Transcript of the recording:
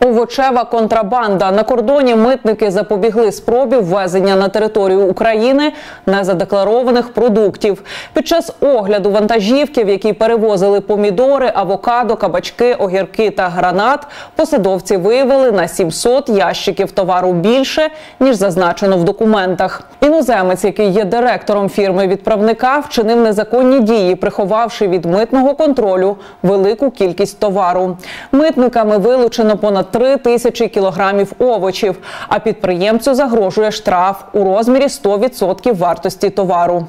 Овочева контрабанда. На кордоні митники запобігли спробі ввезення на територію України незадекларованих продуктів. Під час огляду вантажівки, в якій перевозили помідори, авокадо, кабачки, огірки та гранат, посадовці виявили на 700 ящиків товару більше, ніж зазначено в документах. Іноземець, який є директором фірми-відправника, вчинив незаконні дії, приховавши від митного контролю велику кількість товару. Митниками вилучено понад 3 тисячі кілограмів овочів, а підприємцю загрожує штраф у розмірі 100% вартості товару.